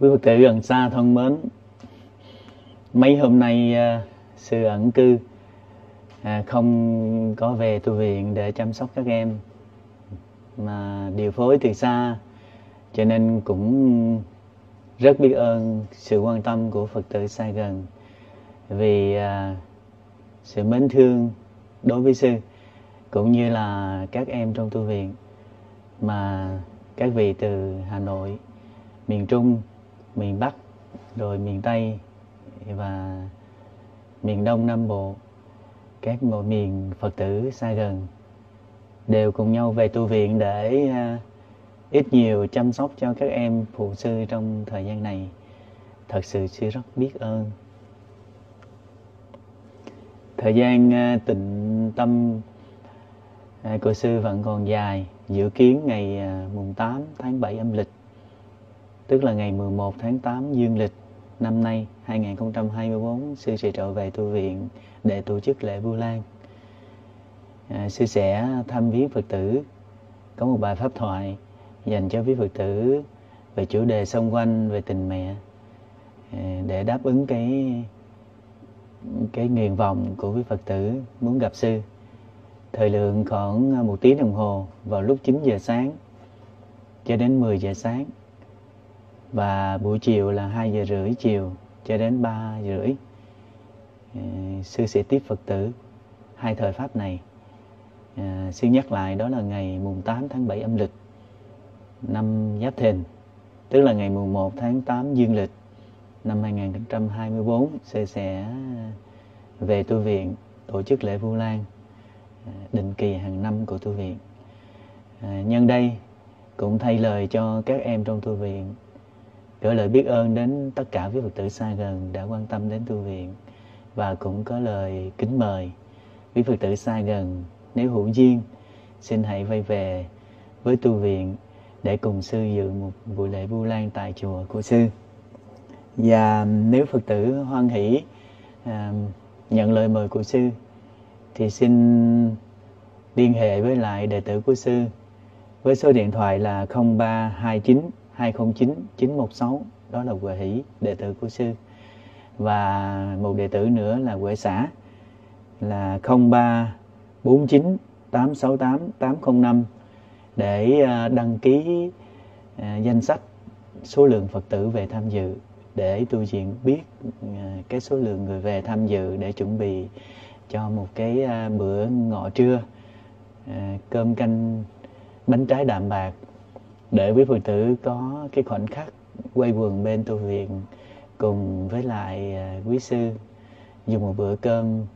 Quý Phật tử gần xa thân mến, mấy hôm nay sư ẩn cư không có về tu viện để chăm sóc các em mà điều phối từ xa, cho nên cũng rất biết ơn sự quan tâm của Phật tử xa gần vì sự mến thương đối với sư cũng như là các em trong tu viện mà các vị từ Hà Nội, miền Trung, miền Bắc, rồi miền Tây và miền Đông Nam Bộ, các mọi miền Phật tử xa gần đều cùng nhau về tu viện để ít nhiều chăm sóc cho các em phụ sư trong thời gian này. Thật sự sư rất biết ơn. Thời gian tịnh tâm của sư vẫn còn dài, dự kiến ngày mùng 8 tháng 7 âm lịch, tức là ngày 11 tháng 8 dương lịch năm nay 2024, sư sẽ trở về tu viện để tổ chức lễ Vu Lan. Sư sẽ thăm viếng Phật tử, có một bài pháp thoại dành cho quý Phật tử về chủ đề xung quanh về tình mẹ để đáp ứng cái nguyện vọng của quý Phật tử muốn gặp sư. Thời lượng khoảng 1 tiếng đồng hồ vào lúc 9 giờ sáng cho đến 10 giờ sáng, và buổi chiều là 2 giờ rưỡi chiều cho đến 3 giờ rưỡi. Sư sẽ tiếp Phật tử hai thời pháp này. Sư nhắc lại, đó là ngày mùng 8 tháng 7 âm lịch năm Giáp Thìn, tức là ngày mùng 1 tháng 8 dương lịch năm 2024, sư sẽ về tu viện tổ chức lễ Vu Lan định kỳ hàng năm của tu viện. Nhân đây cũng thay lời cho các em trong tu viện gửi lời biết ơn đến tất cả quý Phật tử xa gần đã quan tâm đến tu viện, và cũng có lời kính mời quý Phật tử xa gần nếu hữu duyên xin hãy vay về với tu viện để cùng sư dự một buổi lễ Vu Lan tại chùa của sư. Và nếu Phật tử hoan hỷ nhận lời mời của sư thì xin liên hệ với lại đệ tử của sư với số điện thoại là 0329 209 916, đó là Huệ Hỷ, đệ tử của sư. Và một đệ tử nữa là Huệ Xã là 0349 868 805 để đăng ký danh sách số lượng Phật tử về tham dự để tu viện biết cái số lượng người về tham dự để chuẩn bị cho một cái bữa ngọ trưa cơm canh bánh trái đạm bạc, để quý Phật tử có cái khoảnh khắc quay quần bên tu viện cùng với lại quý sư dùng một bữa cơm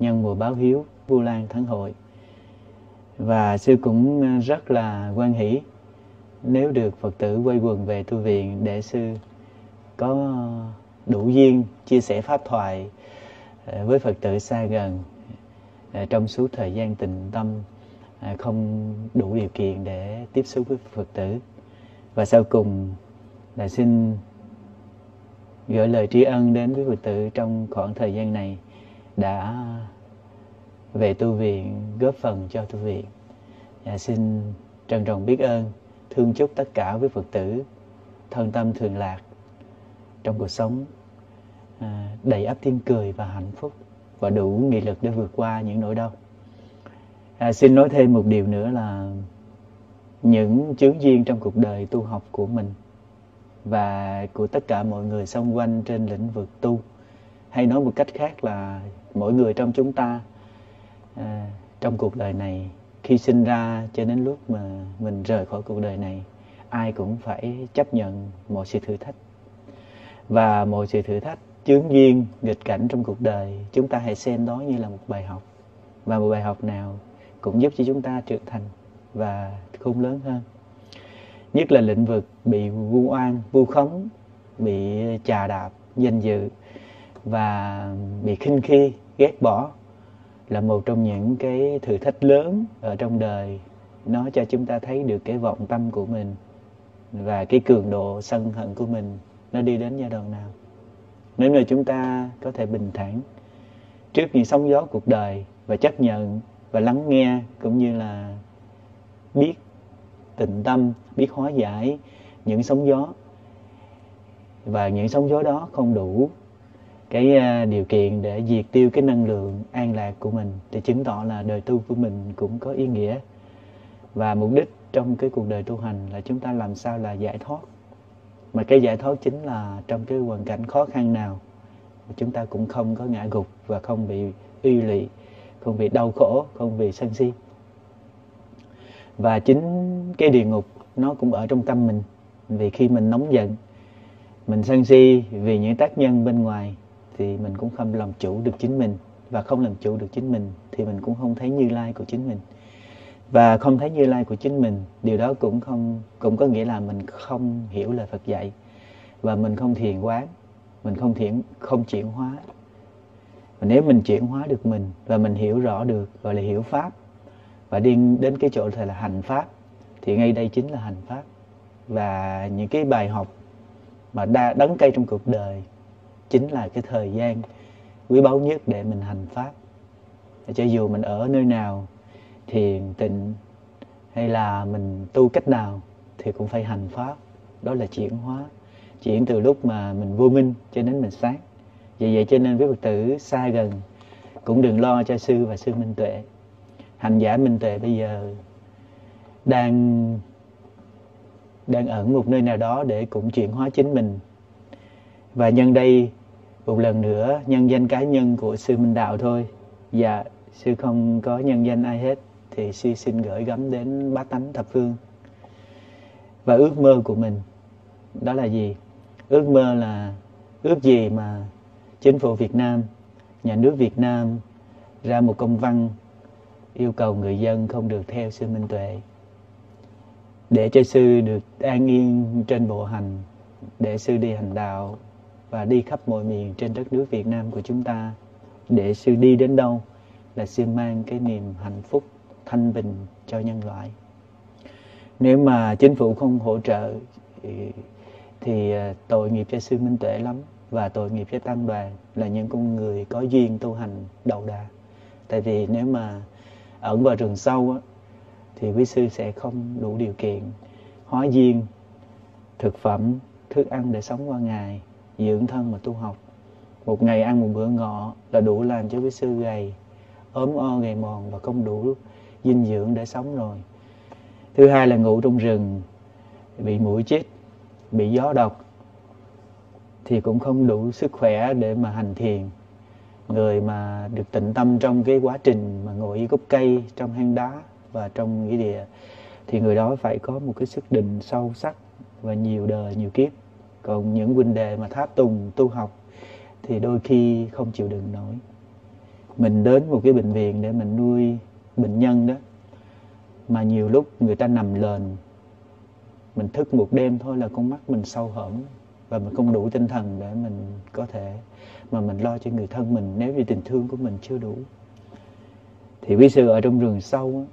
nhân mùa báo hiếu Vu Lan Thắng Hội. Và sư cũng rất là hoan hỷ nếu được Phật tử quay quần về tu viện để sư có đủ duyên chia sẻ pháp thoại với Phật tử xa gần trong suốt thời gian tịnh tâm không đủ điều kiện để tiếp xúc với Phật tử. Và sau cùng là xin gửi lời tri ân đến với Phật tử trong khoảng thời gian này đã về tu viện góp phần cho tu viện. Xin trân trọng biết ơn, thương chúc tất cả với Phật tử thân tâm thường lạc trong cuộc sống, đầy ắp tiếng cười và hạnh phúc và đủ nghị lực để vượt qua những nỗi đau. Xin nói thêm một điều nữa là những chướng duyên trong cuộc đời tu học của mình và của tất cả mọi người xung quanh trên lĩnh vực tu, hay nói một cách khác là mỗi người trong chúng ta trong cuộc đời này, khi sinh ra cho đến lúc mà mình rời khỏi cuộc đời này, ai cũng phải chấp nhận mọi sự thử thách. Và mọi sự thử thách, chướng duyên, nghịch cảnh trong cuộc đời, chúng ta hãy xem đó như là một bài học. Và một bài học nào cũng giúp cho chúng ta trưởng thành và khôn lớn hơn. Nhất là lĩnh vực bị vu oan, vu khống, bị chà đạp, danh dự và bị khinh khi, ghét bỏ là một trong những cái thử thách lớn ở trong đời. Nó cho chúng ta thấy được cái vọng tâm của mình và cái cường độ sân hận của mình nó đi đến giai đoạn nào. Nếu như chúng ta có thể bình thản trước những sóng gió cuộc đời và chấp nhận và lắng nghe, cũng như là biết tịnh tâm, biết hóa giải những sóng gió và những sóng gió đó không đủ cái điều kiện để diệt tiêu cái năng lượng an lạc của mình, thì chứng tỏ là đời tu của mình cũng có ý nghĩa. Và mục đích trong cái cuộc đời tu hành là chúng ta làm sao là giải thoát, mà cái giải thoát chính là trong cái hoàn cảnh khó khăn nào chúng ta cũng không có ngã gục và không bị uy lụy, không bị đau khổ, không bị sân si. Và chính cái địa ngục nó cũng ở trong tâm mình, vì khi mình nóng giận, mình sân si vì những tác nhân bên ngoài thì mình cũng không làm chủ được chính mình, và không làm chủ được chính mình thì mình cũng không thấy Như Lai của chính mình, và không thấy Như Lai của chính mình, điều đó cũng có nghĩa là mình không hiểu lời Phật dạy, và mình không thiền quán, mình không chuyển hóa. Và nếu mình chuyển hóa được mình và mình hiểu rõ được, gọi là hiểu pháp, và đi đến cái chỗ là hành pháp, thì ngay đây chính là hành pháp. Và những cái bài học mà đắng cay trong cuộc đời chính là cái thời gian quý báu nhất để mình hành pháp. Cho dù mình ở nơi nào, thiền tịnh hay là mình tu cách nào thì cũng phải hành pháp. Đó là chuyển hóa, chuyển từ lúc mà mình vô minh cho đến mình sáng. Vậy cho nên với Phật tử xa gần cũng đừng lo cho sư và sư Minh Tuệ. Hành giả Minh Tuệ bây giờ đang ở một nơi nào đó để cũng chuyển hóa chính mình. Và nhân đây một lần nữa nhân danh cá nhân của sư Minh Đạo thôi, và sư không có nhân danh ai hết, thì sư xin gửi gắm đến bá tánh thập phương. Và ước mơ của mình đó là gì? Ước mơ là ước gì mà chính phủ Việt Nam, nhà nước Việt Nam ra một công văn yêu cầu người dân không được theo sư Minh Tuệ, để cho sư được an yên trên bộ hành, để sư đi hành đạo và đi khắp mọi miền trên đất nước Việt Nam của chúng ta, để sư đi đến đâu là sư mang cái niềm hạnh phúc thanh bình cho nhân loại. Nếu mà chính phủ không hỗ trợ thì tội nghiệp cho sư Minh Tuệ lắm, và tội nghiệp cho tăng đoàn là những con người có duyên tu hành đầu đà. Tại vì nếu mà ẩn vào rừng sâu thì quý sư sẽ không đủ điều kiện hóa duyên, thực phẩm, thức ăn để sống qua ngày, dưỡng thân mà tu học. Một ngày ăn một bữa ngọ là đủ làm cho quý sư gầy, ốm o gầy mòn và không đủ dinh dưỡng để sống rồi. Thứ hai là ngủ trong rừng, bị muỗi chích, bị gió độc thì cũng không đủ sức khỏe để mà hành thiền. Người mà được tịnh tâm trong cái quá trình mà ngồi dưới gốc cây, trong hang đá và trong nghĩa địa thì người đó phải có một cái sức định sâu sắc và nhiều đời, nhiều kiếp. Còn những huynh đệ mà tháp tùng tu học thì đôi khi không chịu đựng nổi. Mình đến một cái bệnh viện để mình nuôi bệnh nhân đó, mà nhiều lúc người ta nằm lền, mình thức một đêm thôi là con mắt mình sâu hõm, và mình không đủ tinh thần để mình có thể mà mình lo cho người thân mình, nếu như tình thương của mình chưa đủ. Thì quý sư ở trong rừng sâu,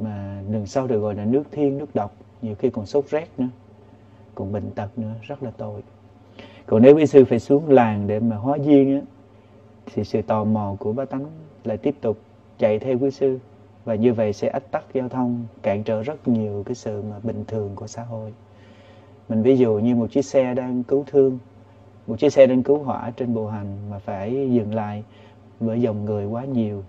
mà rừng sâu được gọi là nước thiên, nước độc, nhiều khi còn sốt rét nữa, còn bệnh tật nữa, rất là tội. Còn nếu quý sư phải xuống làng để mà hóa duyên thì sự tò mò của bá tánh lại tiếp tục chạy theo quý sư, và như vậy sẽ ách tắc giao thông, cản trở rất nhiều cái sự mà bình thường của xã hội. Mình ví dụ như một chiếc xe đang cứu thương, một chiếc xe đang cứu hỏa trên bộ hành mà phải dừng lại bởi dòng người quá nhiều.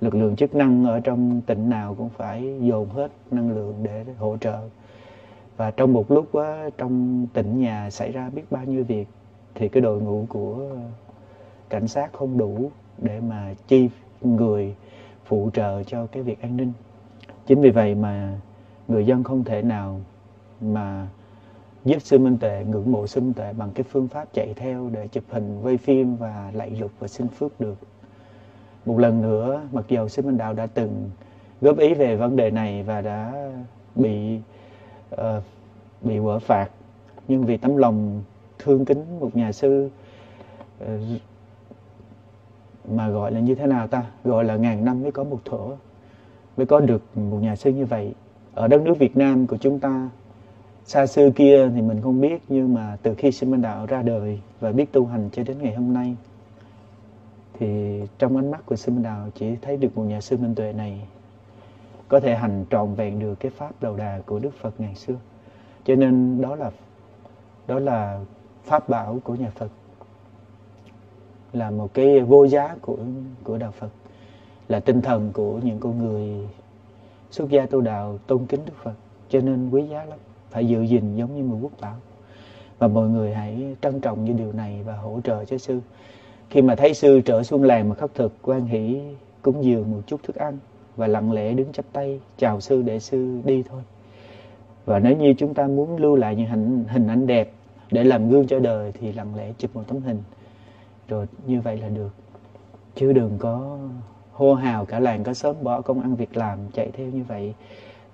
Lực lượng chức năng ở trong tỉnh nào cũng phải dồn hết năng lượng để hỗ trợ. Và trong một lúc đó, trong tỉnh nhà xảy ra biết bao nhiêu việc, thì cái đội ngũ của cảnh sát không đủ để mà chi người phụ trợ cho cái việc an ninh. Chính vì vậy mà người dân không thể nào mà giúp sư Minh Tuệ, ngưỡng mộ sư Minh Tuệ bằng cái phương pháp chạy theo để chụp hình, quay phim và lạy lục và xin phước được. Một lần nữa, mặc dù sư Minh Đạo đã từng góp ý về vấn đề này và đã bị quở phạt, nhưng vì tấm lòng thương kính một nhà sư mà gọi là như thế nào ta, gọi là ngàn năm mới có một thuở, mới có được một nhà sư như vậy. Ở đất nước Việt Nam của chúng ta, xa xưa kia thì mình không biết, nhưng mà từ khi sư Minh Đạo ra đời và biết tu hành cho đến ngày hôm nay, thì trong ánh mắt của sư Minh Đạo chỉ thấy được một nhà sư Minh Tuệ này có thể hành trọn vẹn được cái pháp đầu đà của Đức Phật ngày xưa. Cho nên đó là pháp bảo của nhà Phật, là một cái vô giá của đạo Phật, là tinh thần của những con người xuất gia tu đạo tôn kính Đức Phật, cho nên quý giá lắm, phải giữ gìn giống như một quốc bảo. Và mọi người hãy trân trọng những điều này và hỗ trợ cho sư. Khi mà thấy sư trở xuống làng mà khất thực, quan hỷ cúng dường một chút thức ăn và lặng lẽ đứng chắp tay chào sư để sư đi thôi. Và nếu như chúng ta muốn lưu lại những hình ảnh đẹp để làm gương cho đời thì lặng lẽ chụp một tấm hình, rồi như vậy là được. Chứ đừng có hô hào cả làng cả xóm bỏ công ăn việc làm chạy theo như vậy,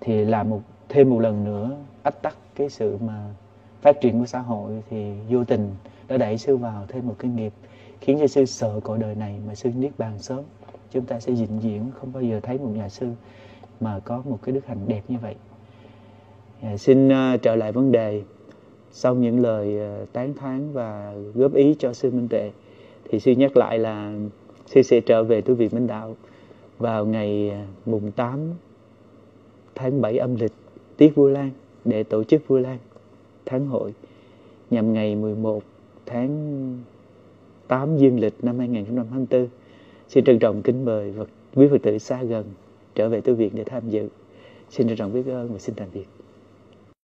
thì làm thêm một lần nữa ách tắc cái sự mà phát triển của xã hội, thì vô tình đã đẩy sư vào thêm một cái nghiệp khiến cho sư sợ cõi đời này mà sư niết bàn sớm. Chúng ta sẽ vĩnh viễn không bao giờ thấy một nhà sư mà có một cái đức hạnh đẹp như vậy. Xin trở lại vấn đề. Sau những lời tán thán và góp ý cho sư Minh Tuệ, thì sư nhắc lại là sư sẽ trở về tu viện Minh Đạo vào ngày mùng 8 tháng 7 âm lịch, tiết Vu Lan, để tổ chức Vu Lan tháng hội nhằm ngày 11 tháng 8 dương lịch năm 2024. Xin trân trọng kính mời quý Phật tử xa gần trở về tu viện để tham dự. Xin trân trọng biết ơn và xin tạm biệt.